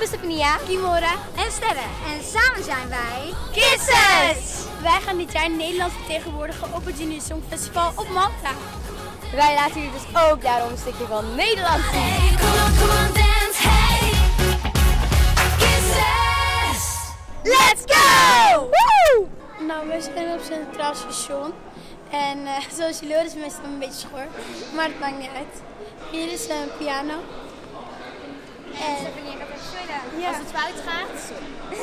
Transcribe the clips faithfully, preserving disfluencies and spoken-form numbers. ben Stefania, Kymora en Sterre. En samen zijn wij Kisses! Wij gaan dit jaar Nederland vertegenwoordigen op het Junior Song Festival op Malta. Wij laten jullie dus ook daarom een stukje van Nederland zien. Hey, come on, come on, dance, hey. Kisses! Let's go! Woo! Nou, we zijn op Centraal Station. En uh, zoals jullie horen is het meestal een beetje schor, maar het maakt niet uit. Hier is een piano. En Stefania gaat even spelen. Als het fout gaat. uh.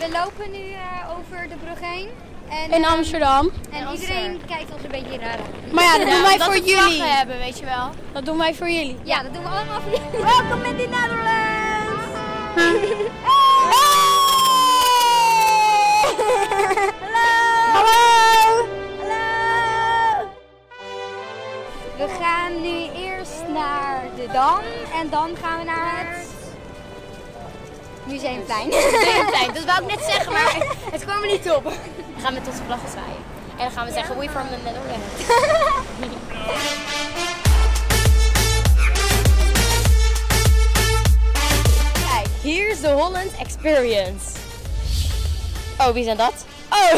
We lopen nu uh, over de brug heen. En, in Amsterdam. En, en iedereen Amsterdam. kijkt ons een beetje raar aan. Maar ja, dat doen wij ja, voor jullie. Dat we vlaggen hebben, weet je wel. Dat doen wij voor jullie. Ja, dat doen we allemaal voor jullie. Welkom in de Netherlands! Hallo! Hallo! We gaan nu eerst naar de Dam en dan gaan we naar het... Museumplein. Museumplein, dat wou ik net zeggen, maar het kwam er niet op. We gaan met onze vlaggen zwaaien. En dan gaan we zeggen, we from the Netherlands. Kijk, hier is de Holland Experience. Oh, wie zijn dat? Oh!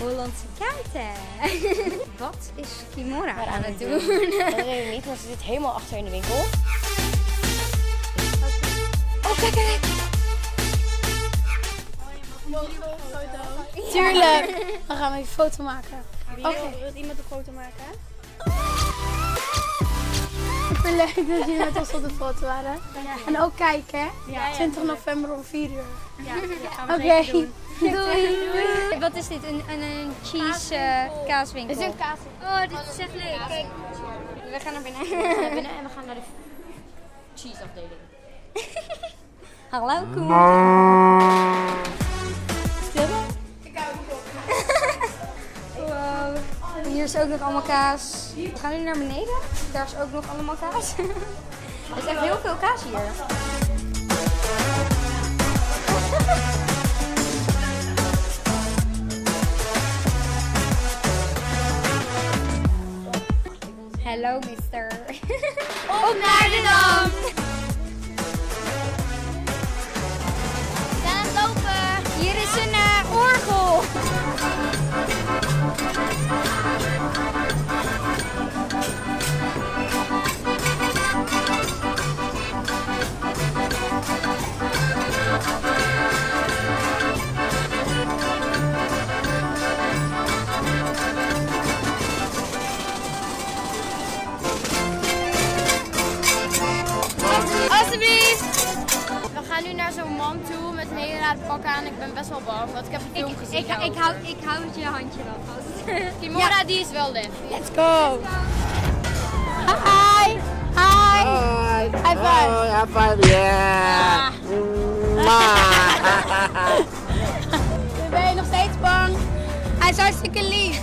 Hollandse kaarten. Wat is Kymora aan het doen? Dat weet ik niet, want ze zit helemaal achter in de winkel. Oh, kijk, kijk! Mogen we een foto? Tuurlijk! Dan gaan we even foto maken. Wil iemand een foto maken? Superleuk dat jullie met ons op de foto waren. En ook kijken, twintig november om vier uur. Ja, dat gaan we okay. doen. Doei. Doei! Wat is dit? Een, een, een cheese uh, kaaswinkel? Het is een kaaswinkel. Oh, dit is echt leuk. Kijk. We gaan naar binnen. We gaan naar binnen en we gaan naar de cheese afdeling. Hallo, Koen. Sterre? Ik hou erop. Wow. Hier is ook nog allemaal kaas. We gaan nu naar beneden. Daar is ook nog allemaal kaas. Er is echt heel veel kaas hier. Hallo, mister. Op naar de Dam! We gaan aan het lopen. Hier is een uh, orgel. Aan. Ik ben best wel bang, want ik heb een film ik, gezien. Ik, ik, ik, hou, ik hou het je handje wel vast. Kymora, ja. Die is wel lef. Let's go! Hi! Hi! Hi! High five! Oh, high five, yeah! Ah. Ben je nog steeds bang? Hij is hartstikke lief.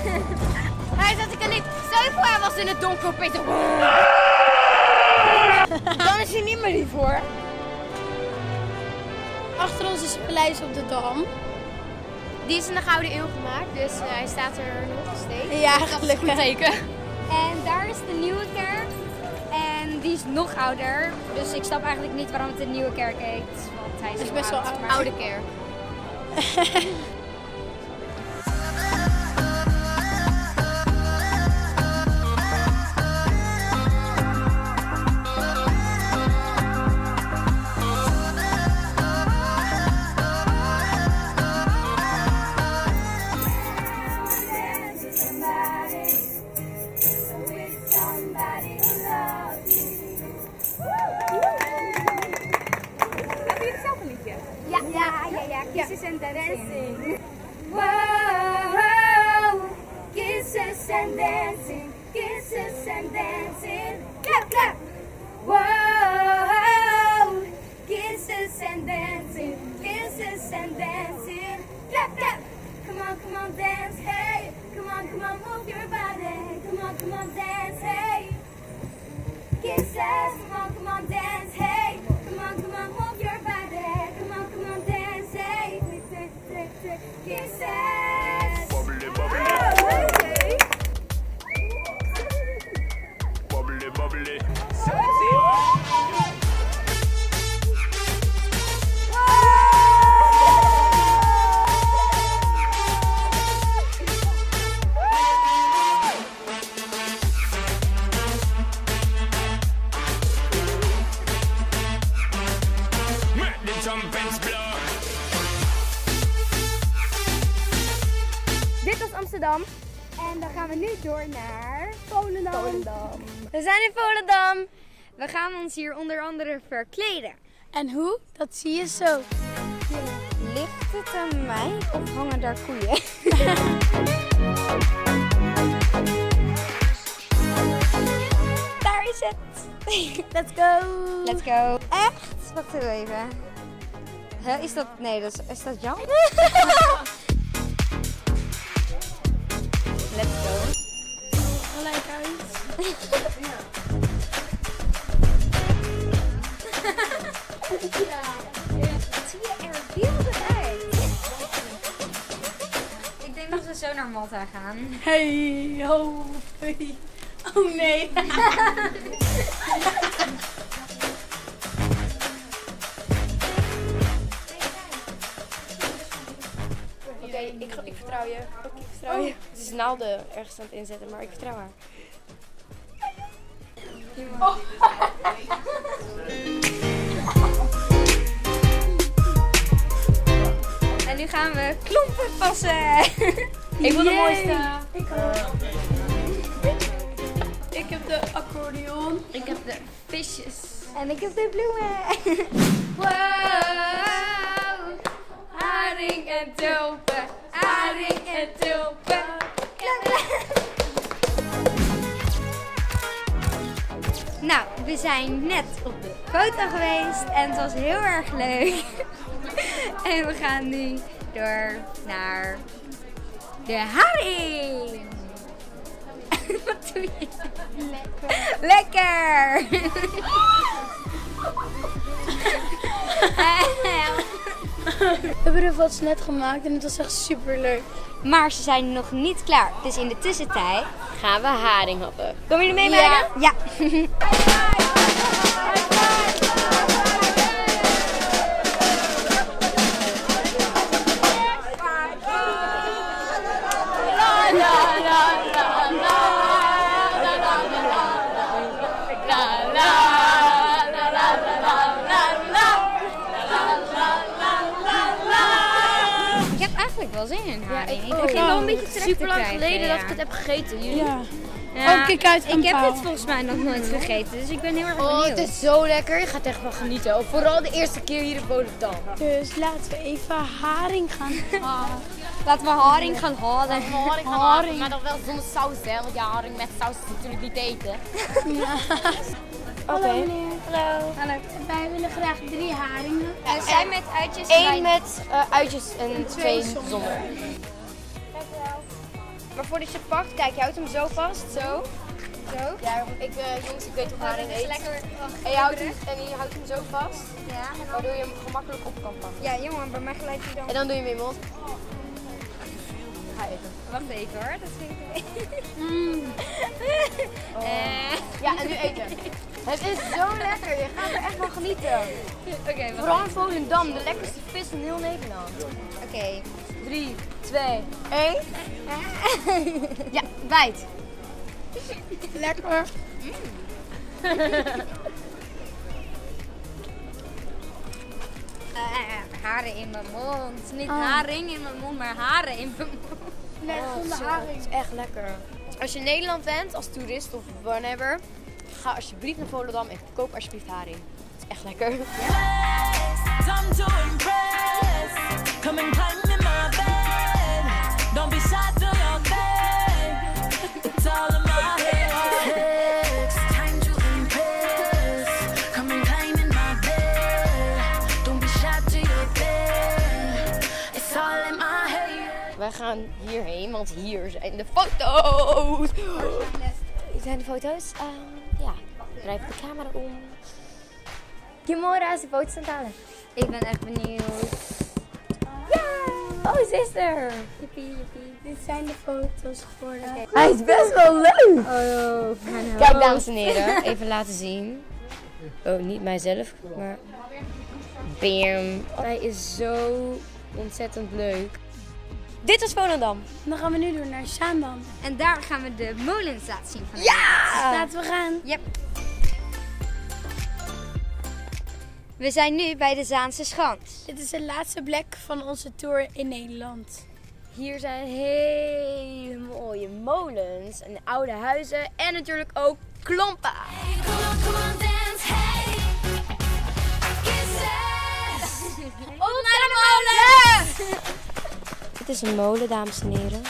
Hij is hartstikke lief. Stel je voor, hij was in het donker opeens. Dan is hij niet meer lief hoor. Achter ons is het paleis op de Dam. Die is in de Gouden Eeuw gemaakt, dus uh, hij staat er nog steeds. Ja, gelukkig. Dat is een goed teken. En daar is de nieuwe kerk. En die is nog ouder. Dus ik snap eigenlijk niet waarom het een nieuwe kerk heet. Want hij is, is best oud, wel een oude kerk. Kisses and dancing. Whoa, kisses and dancing, kisses and dancing. Clap, clap. Whoa, kisses and dancing, kisses and dancing. Clap, clap. Come on, come on, dance, hey. Come on, come on, move your body. Come on, come on, dance, hey. Kisses, come on, come on, dance, hey. Come on, come on, move your body. Come on, come on, dance. Kisses! Bubbly, bubbly. Oh, okay. Bubbly, bubbly. Make the trumpets blow. Dit was Amsterdam. En dan gaan we nu door naar Volendam. Volendam. We zijn in Volendam. We gaan ons hier onder andere verkleden. En hoe? Dat zie je zo. Ligt het aan mij of hangen daar koeien? Daar is het. Let's go. Let's go. Echt? Wacht even. Huh, is dat... Nee, dat is, is dat Jan? Let's go. Gelijk uit. Ja. Wat zie je er beelden uit? Ik denk dat we zo naar Malta gaan. Hey, ho, hey. Oh nee. Oké, okay, ik, ik vertrouw je. Ik vertrouw je. Oh. Het is naalden ergens aan het inzetten, maar ik vertrouw haar. Oh. En nu gaan we klompen passen. Ik wil de mooiste. Ik ook. Ik heb de accordeon. Ik heb de visjes. En ik heb de bloemen. Wow. Haring en tulpen, haring en tulpen. Nou, we zijn net op de foto geweest en het was heel erg leuk. En we gaan nu door naar de haring. Wat doe je? Lekker. Lekker. We hebben de foto's net gemaakt en het was echt super leuk. Maar ze zijn nog niet klaar. Dus in de tussentijd gaan we haring happen. Kom je mee, meiden? Ja. Ja. In, ja, ik, oh, ik ging wel een beetje terug. Super lang geleden ja. dat ik het heb gegeten. Jullie? Ja. Ja, oh, kijk uit, ik heb dit volgens mij nog nooit gegeten, dus ik ben heel erg benieuwd. Oh, het is zo lekker. Je gaat echt wel genieten. Oh, vooral de eerste keer hier in Volendam. Dus laten we even haring gaan halen. Laten we haring gaan halen. Laten we haring gaan halen, maar dan wel zonder saus, hè? Want ja, haring met saus is natuurlijk niet eten. Ja. Oké. Okay. Hallo meneer. Hallo. Hallo. Wij willen graag drie haringen. Ja, en zij met uitjes en Eén wij... met uh, uitjes en, en twee, twee zonder. Kijk wel. Maar voordat je het pakt, kijk, je houdt hem zo vast. Zo. Zo. Ja, ik, uh, jongens, ik weet hoe haring eet. Lekker en je houdt hem, en je houdt hem zo vast. Ja. En dan... Waardoor je hem gemakkelijk op kan pakken. Ja, jongen, bij mij glijdt hij dan. En dan doe je hem in je mond. ga even. Wacht even hoor, dat vind ik mm. oh. eh. Ja, en nu eten. Het is zo lekker, je gaat er echt van genieten. Oké, okay, vooral in Volendam, de lekkerste vis in heel Nederland. Oké. Okay. drie, twee, één. Ja, bijt. Lekker. Mm. Uh, haren in mijn mond. Niet oh. haring in mijn mond, maar haren in mijn mond. Nee, zonder oh, haring. Het is echt lekker. Als je in Nederland bent, als toerist of whatever, ga alsjeblieft naar Volendam en koop alsjeblieft haring. Het is echt lekker. Wij gaan hierheen, want hier zijn de foto's! Hier zijn de foto's. Uh, ja, drijf de camera om. Kymora is de foto's aan het halen. Ik ben echt benieuwd. Ja! Oh, zuster! Jippie, jippie. Dit zijn de foto's geworden. Okay. Hij is best wel leuk! Oh, kijk, dames en heren, even laten zien. Oh, niet mijzelf, maar. Bam! Hij is zo ontzettend leuk. Dit is Volendam. Dan gaan we nu door naar Zaandam. En daar gaan we de molens laten zien van. Ja! Laten we gaan. Yep. We zijn nu bij de Zaanse Schans. Dit is de laatste plek van onze tour in Nederland. Hier zijn hele mooie molens en oude huizen en natuurlijk ook klompen. Hey, come on, come on, dance, hey. Kisses. Op naar de molens! Dit is een molen, dames en heren.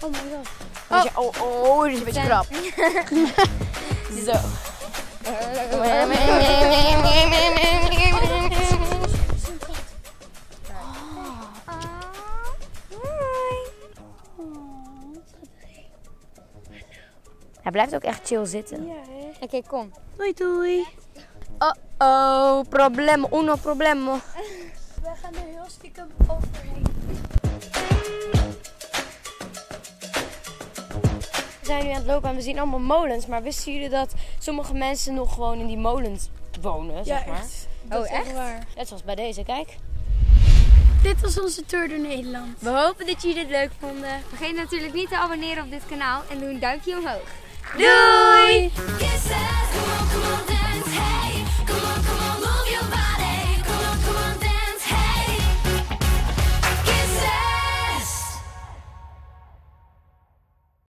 Oh my god. Oh, dit oh, oh, is een beetje krap. Zo. Hij blijft ook echt chill zitten. Ja, oké, okay, kom. Doei, doei. Oh-oh, problemo, uno problemo. We gaan er heel stiekem overheen. We zijn nu aan het lopen en we zien allemaal molens. Maar wisten jullie dat sommige mensen nog gewoon in die molens wonen? Ja, zeg maar. Echt. Dat oh, echt? Waar. Net zoals bij deze, kijk. Dit was onze tour door Nederland. We hopen dat jullie dit leuk vonden. Vergeet natuurlijk niet te abonneren op dit kanaal en doe een duimpje omhoog. Doei! Doei!